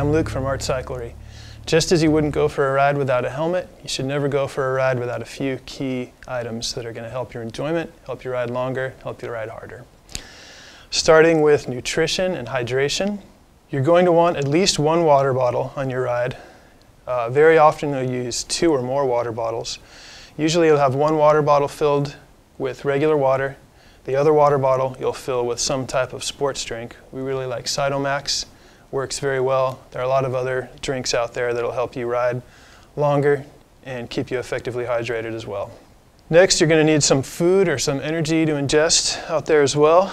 I'm Luke from Art's Cyclery. Just as you wouldn't go for a ride without a helmet, you should never go for a ride without a few key items that are going to help your enjoyment, help you ride longer, help you ride harder. Starting with nutrition and hydration, you're going to want at least one water bottle on your ride. Very often you'll use two or more water bottles. Usually you'll have one water bottle filled with regular water. The other water bottle you'll fill with some type of sports drink. We really like Cytomax. Works very well. There are a lot of other drinks out there that'll help you ride longer and keep you effectively hydrated as well. Next, you're going to need some food or some energy to ingest out there as well.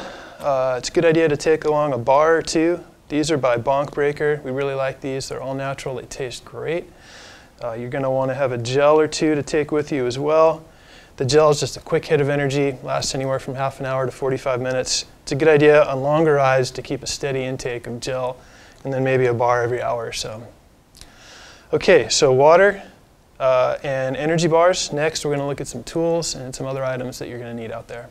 It's a good idea to take along a bar or two. These are by Bonk Breaker. We really like these. They're all natural. They taste great. You're going to want to have a gel or two to take with you as well. The gel is just a quick hit of energy, lasts anywhere from half an hour to 45 minutes. It's a good idea on longer rides to keep a steady intake of gel and then maybe a bar every hour or so. Okay, so water and energy bars. Next, we're going to look at some tools and some other items that you're going to need out there.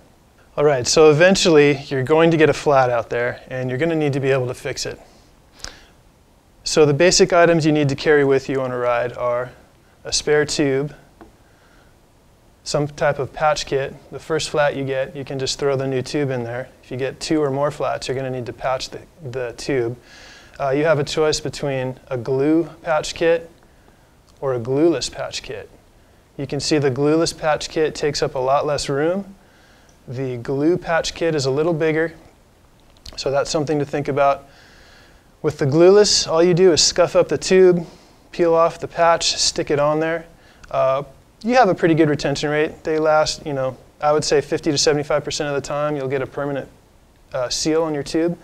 All right, so eventually you're going to get a flat out there and you're going to need to be able to fix it. So the basic items you need to carry with you on a ride are a spare tube, some type of patch kit. The first flat you get, you can just throw the new tube in there. If you get two or more flats, you're going to need to patch the tube. You have a choice between a glue patch kit or a glueless patch kit. You can see the glueless patch kit takes up a lot less room. The glue patch kit is a little bigger, so that's something to think about. With the glueless, all you do is scuff up the tube, peel off the patch, stick it on there. You have a pretty good retention rate. They last, I would say 50 to 75% of the time you'll get a permanent seal on your tube.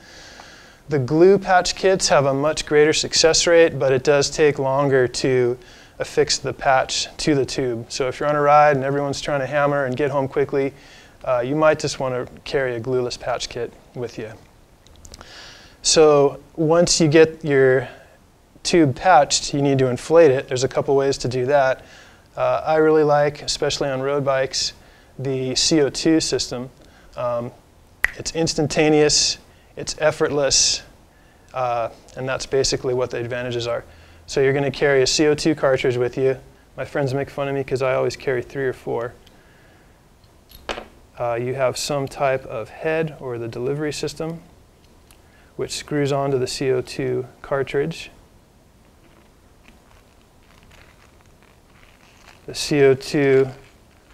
The glue patch kits have a much greater success rate, but it does take longer to affix the patch to the tube. So if you're on a ride and everyone's trying to hammer and get home quickly, you might just want to carry a glueless patch kit with you. So once you get your tube patched, you need to inflate it. There's a couple ways to do that. I really like, especially on road bikes, the CO2 system. It's instantaneous, it's effortless, and that's basically what the advantages are. So you're going to carry a CO2 cartridge with you. My friends make fun of me because I always carry three or four. You have some type of head or the delivery system, which screws onto the CO2 cartridge. The CO2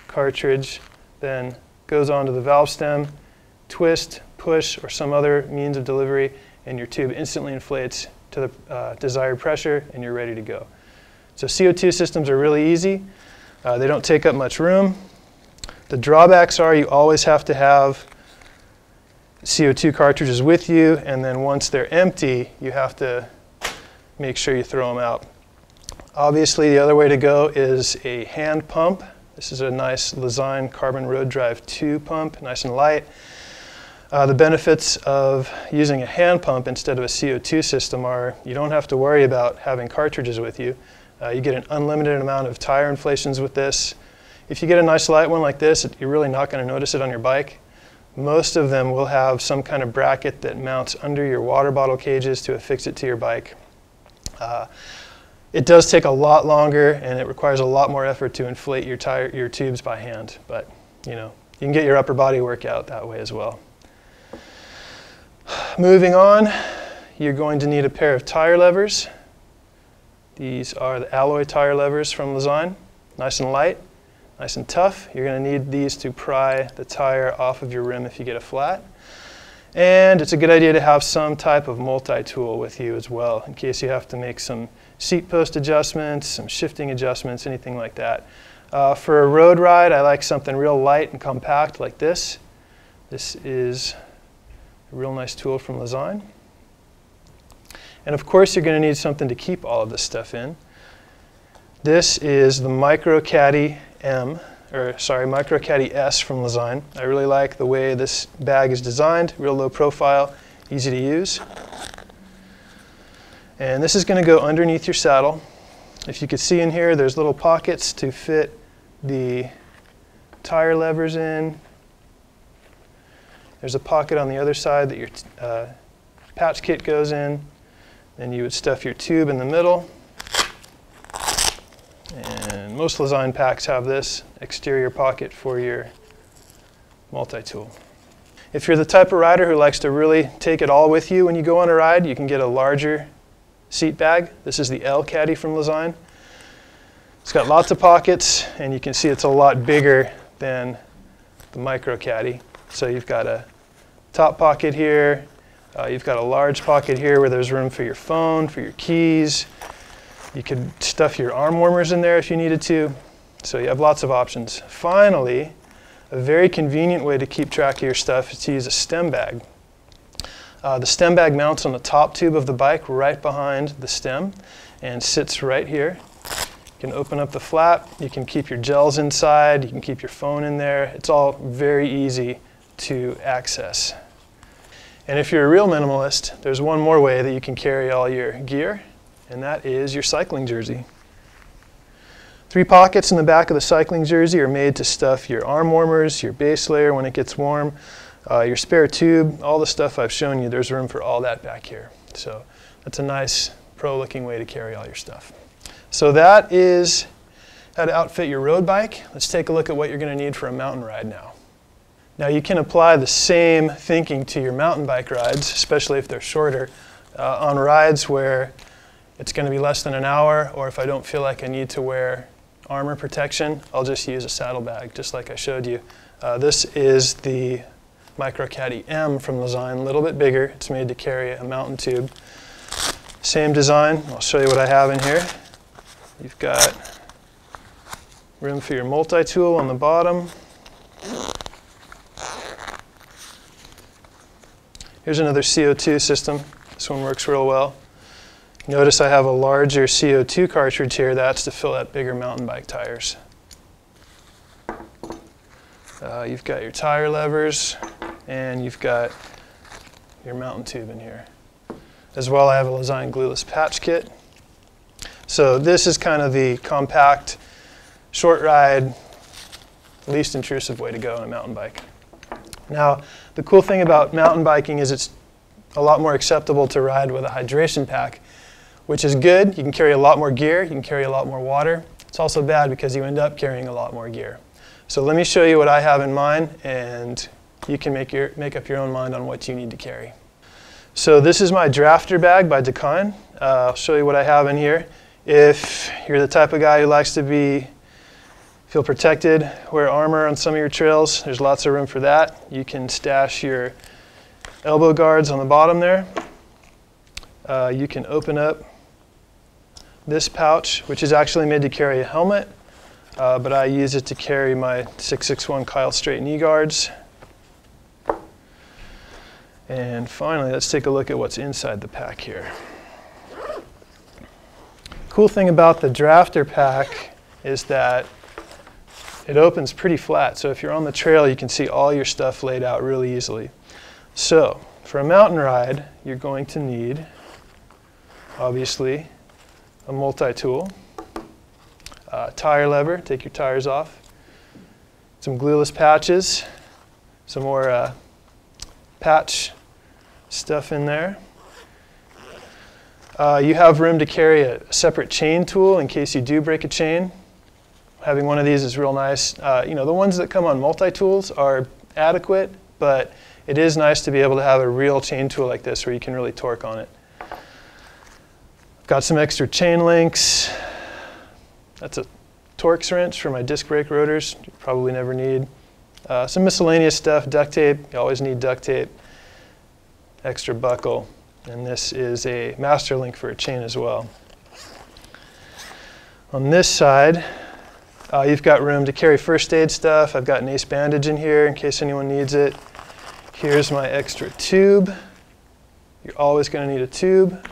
cartridge then goes onto the valve stem, twist, push, or some other means of delivery, and your tube instantly inflates to the desired pressure, and you're ready to go. So CO2 systems are really easy. They don't take up much room. The drawbacks are you always have to have CO2 cartridges with you, and then once they're empty, you have to make sure you throw them out. Obviously, the other way to go is a hand pump. This is a nice Lezyne Carbon Road Drive 2 pump, nice and light. The benefits of using a hand pump instead of a CO2 system are you don't have to worry about having cartridges with you. You get an unlimited amount of tire inflations with this. If you get a nice light one like this, you're really not going to notice it on your bike. Most of them will have some kind of bracket that mounts under your water bottle cages to affix it to your bike. It does take a lot longer, and it requires a lot more effort to inflate your tubes by hand, but you can get your upper body workout that way as well. Moving on, you're going to need a pair of tire levers. These are the alloy tire levers from Lezyne, nice and light, nice and tough. You're going to need these to pry the tire off of your rim if you get a flat. And it's a good idea to have some type of multi-tool with you as well, in case you have to make some seat post adjustments, some shifting adjustments, anything like that. For a road ride, I like something real light and compact like this. This is a real nice tool from Lezyne. And of course, you're going to need something to keep all of this stuff in. This is the Micro Caddy M. Or sorry, Micro Caddy S from Lezyne. I really like the way this bag is designed, real low profile, easy to use. And this is going to go underneath your saddle. If you could see in here, there's little pockets to fit the tire levers in. There's a pocket on the other side that your patch kit goes in. Then you would stuff your tube in the middle. And most Lezyne packs have this exterior pocket for your multi-tool. If you're the type of rider who likes to really take it all with you when you go on a ride, you can get a larger seat bag. This is the L Caddy from Lezyne. It's got lots of pockets, and you can see it's a lot bigger than the Micro Caddy. So you've got a top pocket here. You've got a large pocket here where there's room for your phone, for your keys. You could stuff your arm warmers in there if you needed to. So you have lots of options. Finally, a very convenient way to keep track of your stuff is to use a stem bag. The stem bag mounts on the top tube of the bike right behind the stem and sits right here. You can open up the flap, you can keep your gels inside, you can keep your phone in there. It's all very easy to access. And if you're a real minimalist, there's one more way that you can carry all your gear, and that is your cycling jersey. Three pockets in the back of the cycling jersey are made to stuff your arm warmers, your base layer when it gets warm, your spare tube, all the stuff I've shown you. There's room for all that back here. So that's a nice pro-looking way to carry all your stuff. So that is how to outfit your road bike. Let's take a look at what you're going to need for a mountain ride now. Now you can apply the same thinking to your mountain bike rides, especially if they're shorter, on rides where it's going to be less than an hour, or if I don't feel like I need to wear armor protection, I'll just use a saddlebag, just like I showed you. This is the Micro Caddy M from Lezyne, a little bit bigger. It's made to carry a mountain tube. Same design. I'll show you what I have in here. You've got room for your multi-tool on the bottom. Here's another CO2 system. This one works real well. Notice I have a larger CO2 cartridge here. That's to fill out bigger mountain bike tires. You've got your tire levers, and you've got your mountain tube in here. As well, I have a Lezyne glueless patch kit. So this is kind of the compact, short ride, least intrusive way to go on a mountain bike. Now, the cool thing about mountain biking is it's a lot more acceptable to ride with a hydration pack, which is good. You can carry a lot more gear. You can carry a lot more water. It's also bad because you end up carrying a lot more gear. So let me show you what I have in mind, and you can make up your own mind on what you need to carry. So this is my drafter bag by Dakine. I'll show you what I have in here. If you're the type of guy who likes to feel protected, wear armor on some of your trails, there's lots of room for that. You can stash your elbow guards on the bottom there. You can open up this pouch, which is actually made to carry a helmet, but I use it to carry my 661 Kyle straight knee guards. And finally, let's take a look at what's inside the pack here. Cool thing about the drafter pack is that it opens pretty flat. So if you're on the trail, you can see all your stuff laid out really easily. So for a mountain ride, you're going to need, obviously, a multi-tool, tire lever, take your tires off, some glueless patches, some more patch stuff in there. You have room to carry a separate chain tool in case you do break a chain. Having one of these is real nice. You know, the ones that come on multi-tools are adequate, but it is nice to be able to have a real chain tool like this where you can really torque on it. Got some extra chain links. That's a Torx wrench for my disc brake rotors. You probably never need. Some miscellaneous stuff, duct tape. You always need duct tape. Extra buckle. And this is a master link for a chain as well. On this side, you've got room to carry first aid stuff. I've got an ACE bandage in here in case anyone needs it. Here's my extra tube. You're always going to need a tube.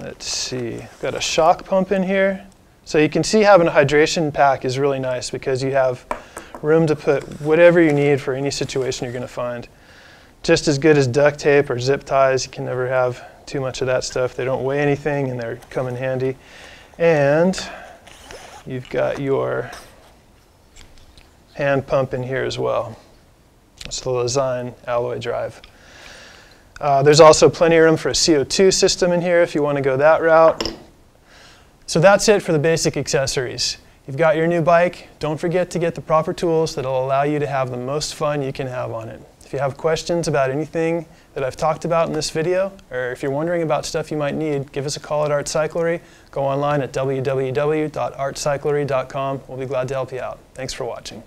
Let's see, I've got a shock pump in here. So you can see having a hydration pack is really nice because you have room to put whatever you need for any situation you're going to find. Just as good as duct tape or zip ties. You can never have too much of that stuff. They don't weigh anything, and they come in handy. And you've got your hand pump in here as well. It's the Lezyne alloy drive. There's also plenty of room for a CO2 system in here if you want to go that route. So that's it for the basic accessories. You've got your new bike. Don't forget to get the proper tools that will allow you to have the most fun you can have on it. If you have questions about anything that I've talked about in this video, or if you're wondering about stuff you might need, give us a call at Art's Cyclery. Go online at www.artcyclery.com. We'll be glad to help you out. Thanks for watching.